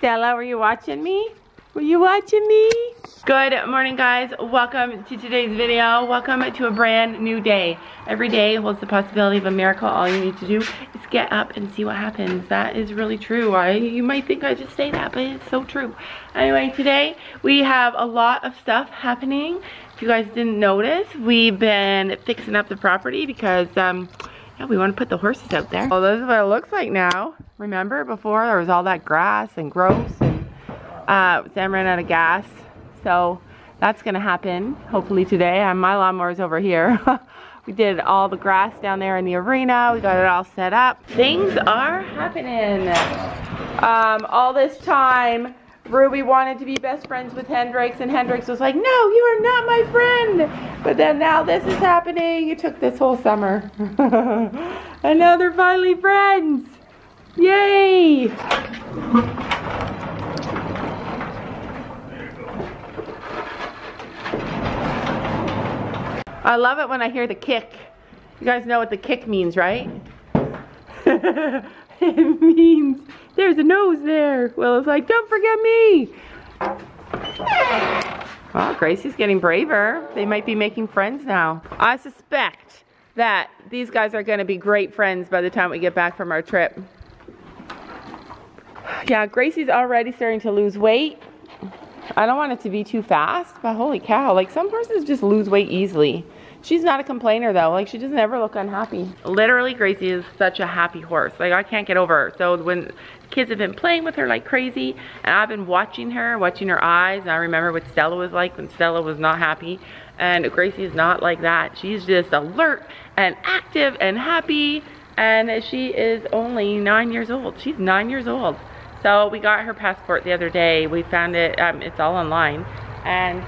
Stella, were you watching me? Were you watching me? Good morning, guys. Welcome to today's video. Welcome to a brand new day. Every day holds the possibility of a miracle. All you need to do is get up and see what happens. That is really true. You might think I just say that, but it's so true. Anyway, today we have a lot of stuff happening. If you guys didn't notice, we've been fixing up the property because yeah, we want to put the horses out there. Well, this is what it looks like now. Remember before there was all that grass and gross and Sam ran out of gas, so that's gonna happen hopefully today. And my lawnmower is over here. We did all the grass down there in the arena. We got it all set up. Things are happening. All this time, Ruby wanted to be best friends with Hendrix, and Hendrix was like, "No, you are not my friend." But then now this is happening. It took this whole summer, and now they're finally friends. Yay! I love it when I hear the kick. You guys know what the kick means, right? It means there's a nose there. Willow's like, don't forget me. Well, Gracie's getting braver. They might be making friends now. I suspect that these guys are going to be great friends by the time we get back from our trip. Yeah, Gracie's already starting to lose weight. I don't want it to be too fast, but holy cow, like some horses just lose weight easily. She's not a complainer though, like she doesn't ever look unhappy. Literally, Gracie is such a happy horse. Like I can't get over her. So when kids have been playing with her like crazy, and I've been watching her eyes, and I remember what Stella was like when Stella was not happy, and Gracie is not like that. She's just alert and active and happy, and she is only 9 years old. She's 9 years old. So we got her passport the other day. We found it, it's all online. And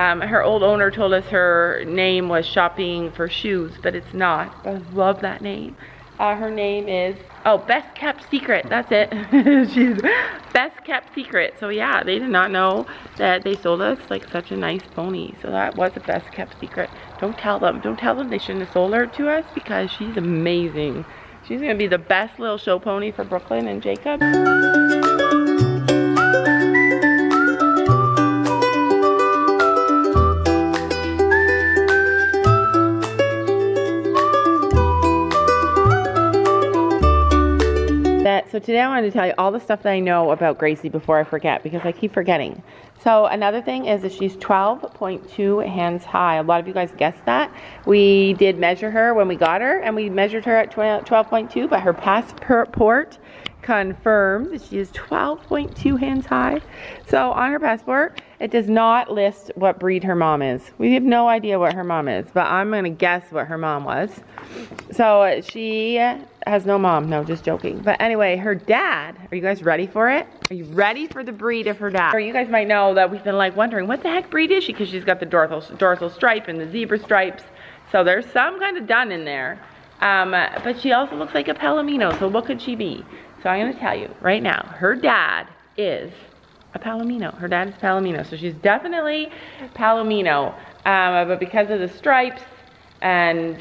her old owner told us her name was Shopping for Shoes, but it's not. I love that name. Her name is, oh, Best Kept Secret. That's it. She's Best Kept Secret. So yeah, they did not know that they sold us like such a nice pony. So that was a Best Kept Secret. Don't tell them. Don't tell them they shouldn't have sold her to us because she's amazing. She's gonna be the best little show pony for Brooklyn and Jacob. So today I wanted to tell you all the stuff that I know about Gracie before I forget, because I keep forgetting. So another thing is that she's 12.2 hands high. A lot of you guys guessed that. We did measure her when we got her, and we measured her at 12.2, but her passport confirms that she is 12.2 hands high. So on her passport, it does not list what breed her mom is. We have no idea what her mom is, but I'm going to guess what her mom was. So she has no mom. No, just joking. But anyway, her dad, are you guys ready for it? Are you ready for the breed of her dad? Or you guys might know that we've been like wondering, what the heck breed is she? Because she's got the dorsal stripe and the zebra stripes. So there's some kind of dun in there. But she also looks like a Palomino. So what could she be? So I'm going to tell you right now, her dad is a Palomino. Her dad is Palomino. So she's definitely Palomino. But because of the stripes, and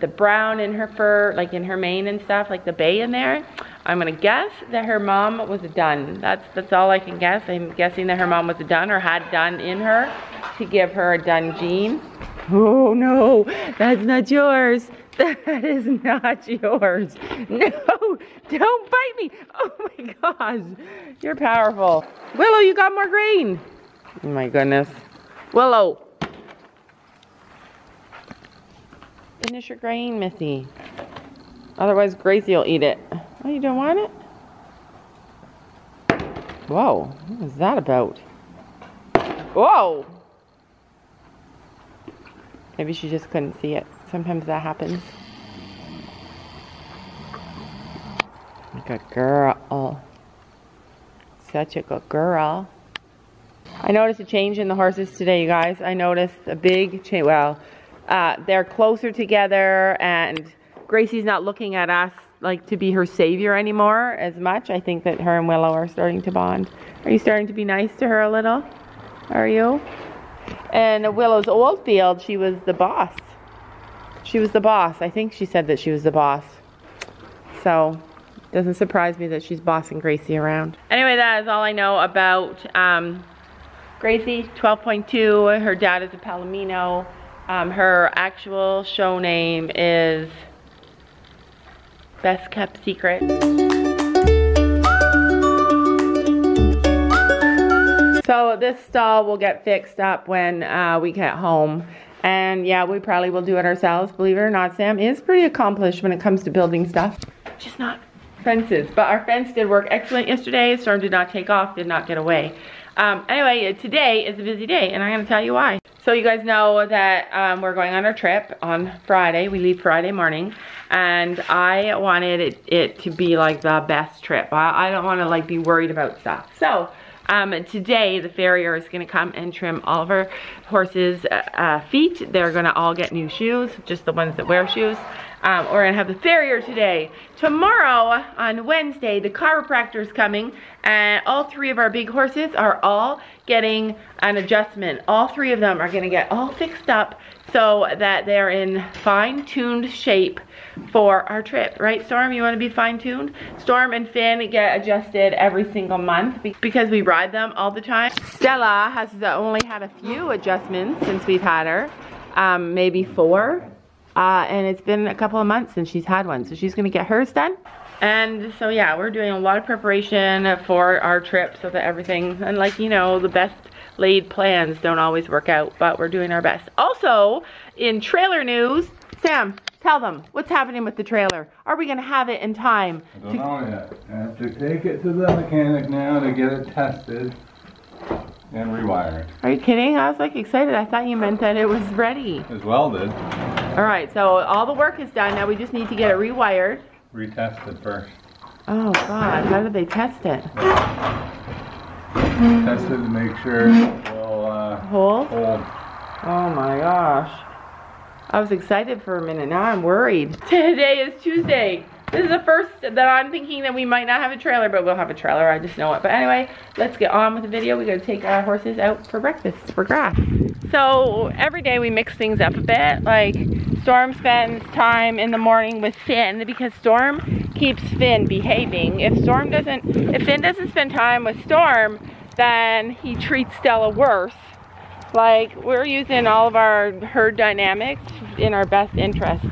the brown in her fur, like in her mane and stuff, like the bay in there, I'm gonna guess that her mom was a dun. That's all I can guess. I'm guessing that her mom was a dun or had dun in her to give her a dun gene. Oh no, that's not yours. That is not yours. No, don't bite me. Oh my gosh, you're powerful. Willow, you got more green. Oh my goodness. Willow. Finish your grain, Missy. Otherwise, Gracie will eat it. Oh, you don't want it? Whoa, what was that about? Whoa! Maybe she just couldn't see it. Sometimes that happens. Good girl. Such a good girl. I noticed a change in the horses today, you guys. I noticed a big change. Well, they're closer together, and Gracie's not looking at us like to be her savior anymore as much. I think that her and Willow are starting to bond. Are you starting to be nice to her a little? Are you? And Willow's old field, she was the boss. She was the boss. I think she said that she was the boss. So Doesn't surprise me that she's bossing Gracie around. Anyway, that is all I know about Gracie, 12.2. Her dad is a Palomino. Her actual show name is Best Kept Secret. So this stall will get fixed up when we get home. And yeah, we probably will do it ourselves, believe it or not. Sam is pretty accomplished when it comes to building stuff. Just not fences. But our fence did work excellent yesterday. Storm did not take off, did not get away. Anyway, today is a busy day, and I'm going to tell you why. So you guys know that we're going on our trip on Friday. We leave Friday morning, and I wanted it to be like the best trip. I don't want to like be worried about stuff. So today the farrier is going to come and trim all of our horses' feet. They're going to all get new shoes, just the ones that wear shoes. We're going to have the farrier today. Tomorrow, on Wednesday, the chiropractor's coming, and all three of our big horses are all getting an adjustment. All three of them are going to get all fixed up so that they're in fine-tuned shape for our trip. Right, Storm? You want to be fine-tuned? Storm and Finn get adjusted every single month because we ride them all the time. Stella has only had a few adjustments since we've had her, maybe four. And it's been a couple of months since she's had one, so she's going to get hers done. And so yeah, we're doing a lot of preparation for our trip so that everything, and like you know, the best laid plans don't always work out, but we're doing our best. Also, in trailer news, Sam, tell them what's happening with the trailer. Are we going to have it in time? I don't know yet. I have to take it to the mechanic now to get it tested and rewired. Are you kidding? I was like excited. I thought you meant that it was ready. It's welded. All right, so all the work is done. Now we just need to get it rewired. Retested first. Oh, God. How did they test it? Yeah. Tested to make sure it will hold. Oh, my gosh. I was excited for a minute. Now I'm worried. Today is Tuesday. This is the first that I'm thinking that we might not have a trailer, but we'll have a trailer. I just know it. But anyway, let's get on with the video. We're going to take our horses out for breakfast for grass. So every day we mix things up a bit. Like Storm spends time in the morning with Finn because Storm keeps Finn behaving. If Finn doesn't spend time with Storm, then he treats Stella worse. Like we're using all of our herd dynamics in our best interest.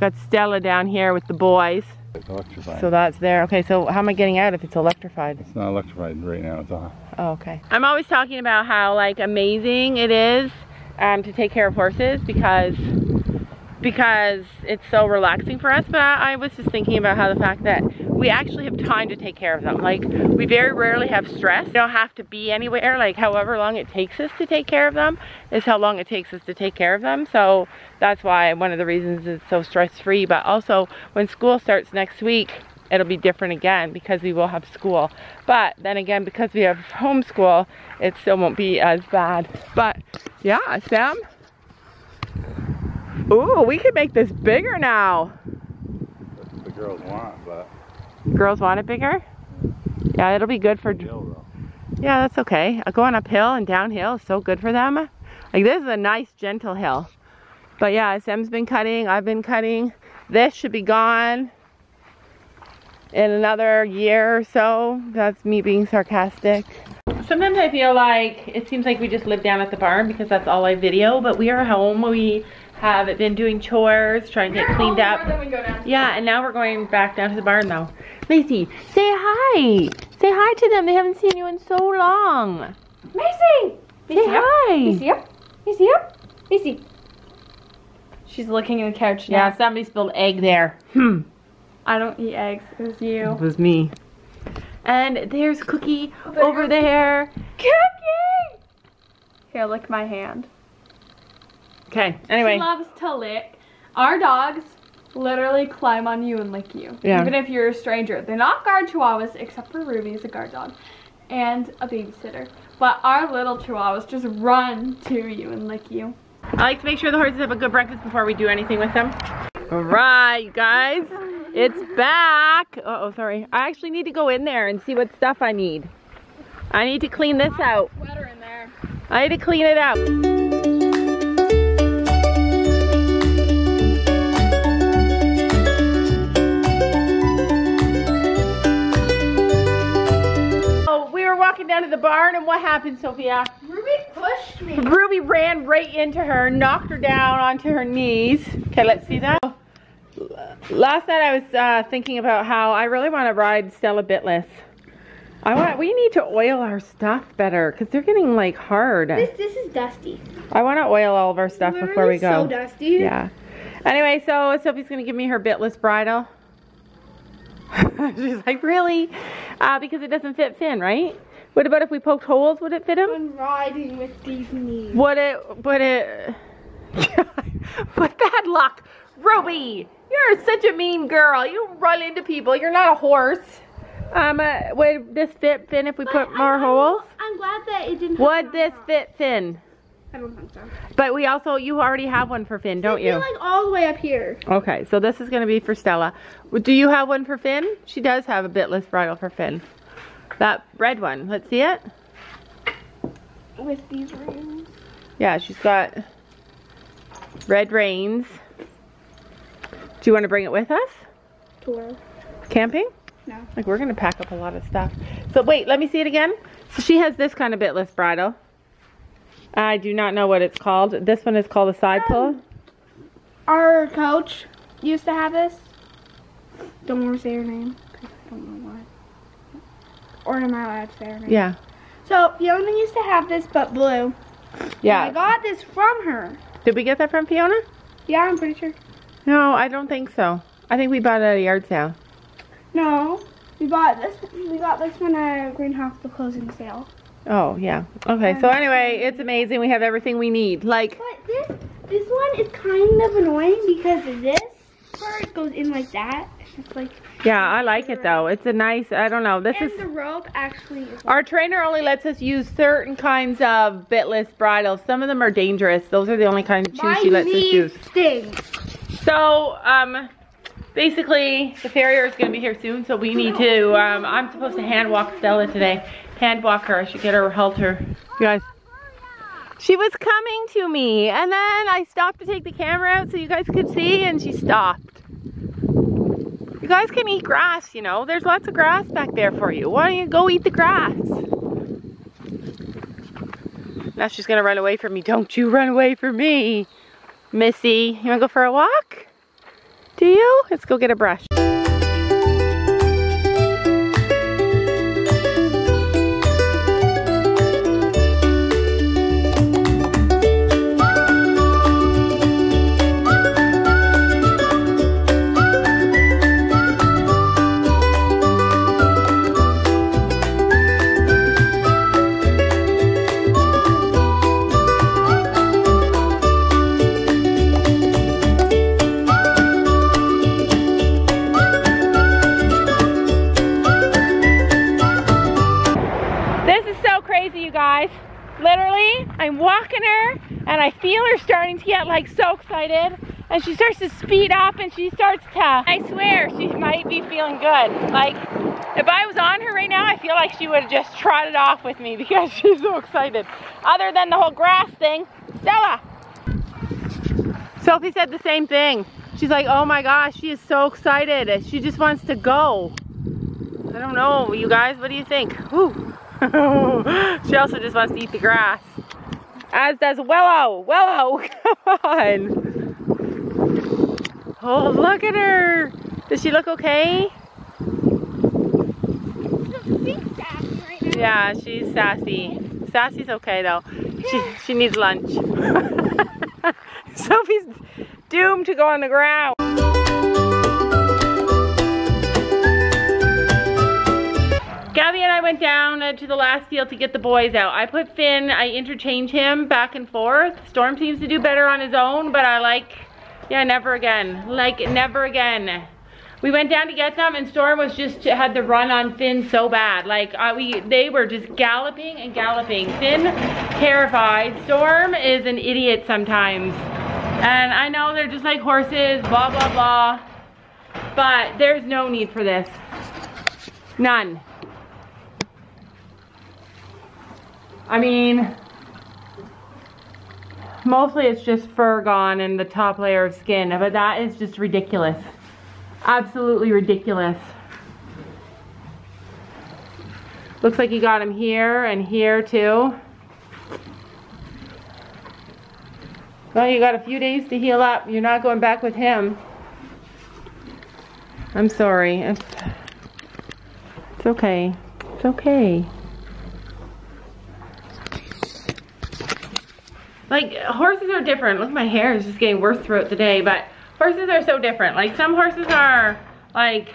Got Stella down here with the boys. It's electrified. So that's there. Okay, so how am I getting out if it's electrified? It's not electrified right now, it's off. Oh, okay. I'm always talking about how like amazing it is to take care of horses because it's so relaxing for us, but I was just thinking about how the fact that we actually have time to take care of them. Like, we very rarely have stress. We don't have to be anywhere. Like, however long it takes us to take care of them is how long it takes us to take care of them. So that's why one of the reasons it's so stress-free. But also, when school starts next week, it'll be different again because we will have school. But then again, because we have homeschool, it still won't be as bad. But, yeah, Sam. Ooh, we could make this bigger now. That's what the girls want, but... Girls want it bigger? Yeah, it'll be good for... Yeah, that's okay. Going uphill and downhill is so good for them. Like, this is a nice, gentle hill. But yeah, Sam's been cutting, I've been cutting. This should be gone in another year or so. That's me being sarcastic. Sometimes I feel like it seems like we just live down at the barn because that's all I video, but we are home. We have been doing chores, trying to get cleaned up. Yeah, and now we're going back down to the barn though. Macy, say hi. Say hi to them. They haven't seen you in so long. Macy! Say hi. Macy up. Macy up. Macy. She's looking in the couch now. Yeah, somebody spilled egg there. I don't eat eggs. It was you. It was me. And there's Cookie over there. Cookie! Here, lick my hand. Okay, anyway. She loves to lick. Our dogs literally climb on you and lick you. Yeah. Even if you're a stranger. They're not guard chihuahuas, except for Ruby is a guard dog. And a babysitter. But our little chihuahuas just run to you and lick you. I like to make sure the horses have a good breakfast before we do anything with them. Alright, you guys. It's back. Uh-oh, sorry. I actually need to go in there and see what stuff I need. I need to clean this out. There's a sweater in there. I need to clean it out. Down to the barn, and what happened, Sophia? Ruby pushed me. Ruby ran right into her, knocked her down onto her knees. Okay, let's see that. Last night I was thinking about how I really want to ride Stella Bitless. We need to oil our stuff better because they're getting like hard. This is dusty. I want to oil all of our stuff before we go. So dusty. Yeah. Anyway, so Sophie's gonna give me her Bitless bridle. She's like, really? Because it doesn't fit Finn, right? What about if we poked holes? Would it fit him? I'm riding with these knees. Would it? But bad luck. Ruby, you're such a mean girl. You run into people. You're not a horse. Would this fit Finn if we put more holes? I'm glad that it didn't. Would this fit Finn? I don't think so. But we also, you already have one for Finn, don't you? Like all the way up here. Okay, so this is going to be for Stella. Do you have one for Finn? She does have a bitless bridle for Finn. That red one. Let's see it. With these reins. Yeah, she's got red reins. Do you want to bring it with us? To where? Camping? No. Like, we're going to pack up a lot of stuff. So, wait, let me see it again. So, she has this kind of bitless bridle. I do not know what it's called. This one is called a side pull. Our coach used to have this. Don't want to say her name. I don't know why. Or am I allowed to say her name? Yeah. So Fiona used to have this, but blue. Yeah. And I got this from her. Did we get that from Fiona? Yeah, I'm pretty sure. No, I don't think so. I think we bought it at a yard sale. No, we got this one at a Greenhospital closing sale. Oh yeah. Okay. So anyway, it's amazing. We have everything we need. Like. But this one is kind of annoying because of this. It goes in like that. It's just like, yeah, I like it though. It's a nice, I don't know. This is the rope actually. Our trainer only lets us use certain kinds of bitless bridles. Some of them are dangerous. Those are the only kinds of shoes she lets us use. So, basically, the farrier is going to be here soon, so we need to. I'm supposed to hand walk Stella today. Hand walk her. I should get her halter. You guys. She was coming to me, and then I stopped to take the camera out so you guys could see, and she stopped. You guys can eat grass, you know. There's lots of grass back there for you. Why don't you go eat the grass? Now she's going to run away from me. Don't you run away from me, Missy. You want to go for a walk? Do you? Let's go get a brush. I'm walking her and I feel her starting to get like so excited, and she starts to speed up and she starts to, I swear she might be feeling good. Like if I was on her right now, I feel like she would have just trotted off with me because she's so excited. Other than the whole grass thing, Stella. Sophie said the same thing. She's like, oh my gosh, she is so excited. She just wants to go. I don't know, you guys, what do you think? Whew. She also just wants to eat the grass. As does Willow. Willow, come on. Oh, look at her. Does she look okay? Yeah, she's sassy. Sassy's okay though. She needs lunch. Sophie's doomed to go on the ground. Gabby and I went down to the last field to get the boys out. I put Finn, I interchange him back and forth. Storm seems to do better on his own, but I like, yeah, never again. Like, never again. We went down to get them, and Storm was just, had the run on Finn so bad. Like, they were just galloping and galloping. Finn, terrified. Storm is an idiot sometimes. And I know they're just like horses, blah, blah, blah. but there's no need for this. None. I mean, mostly it's just fur gone and the top layer of skin, but that is just ridiculous. Absolutely ridiculous. Looks like you got him here and here too. Well, you got a few days to heal up. You're not going back with him. I'm sorry. It's okay. It's okay. Like, horses are different. Look, my hair is just getting worse throughout the day, but horses are so different. Like, some horses are like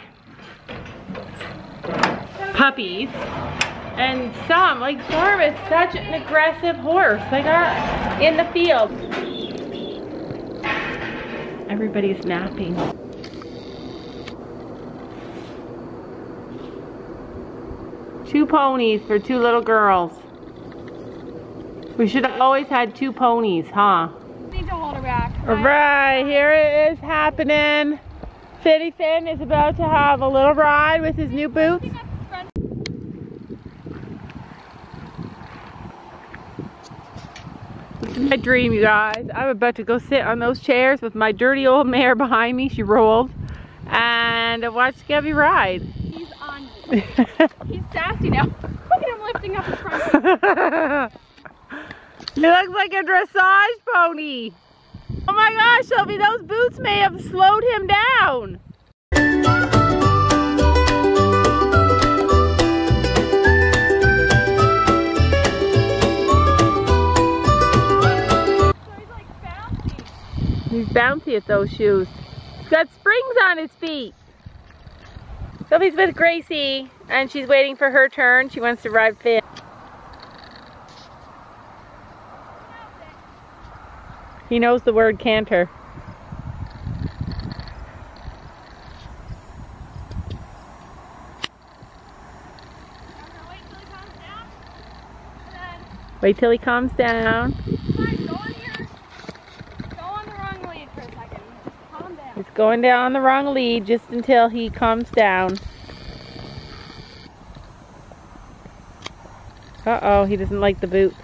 puppies, and some, like Storm is such an aggressive horse, like in the field. Everybody's napping. Two ponies for two little girls. We should have always had two ponies, huh? Need to hold her back. All right, here it is happening. Fitty Finn is about to have a little ride with his new boots. This is my dream, you guys. I'm about to go sit on those chairs with my dirty old mare behind me. She rolled. And watch Gabby ride. He's on you. He's sassy now. Look at him lifting up his front. He looks like a dressage pony. Oh my gosh, Shelby, those boots may have slowed him down. So he's like bouncy. He's bouncy at those shoes. He's got springs on his feet. Shelby's with Gracie, and she's waiting for her turn. She wants to ride Finn. He knows the word canter. Wait till he calms down. Go on the wrong lead for a second. Calm down. He's going down the wrong lead just until he calms down. Uh-oh, he doesn't like the boots.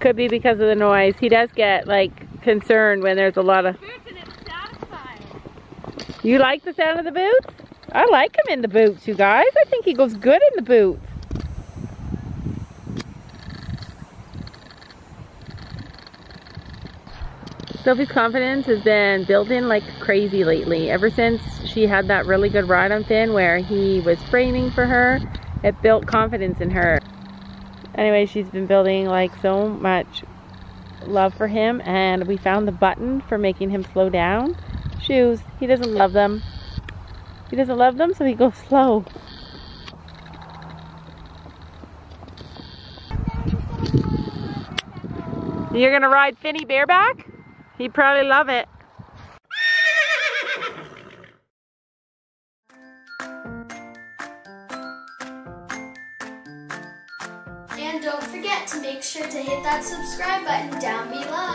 Could be because of the noise. He does get like concerned when there's a lot of boots, and it's satisfying. You like the sound of the boots? I like him in the boots, you guys. I think he goes good in the boots. Sophie's confidence has been building like crazy lately. Ever since she had that really good ride on Finn where he was framing for her, it built confidence in her. Anyway, she's been building like so much love for him, and we found the button for making him slow down. Shoes, he doesn't love them. He doesn't love them, so he goes slow. You're gonna ride Finny bareback? He'd probably love it. And don't forget to make sure to hit that subscribe button down below.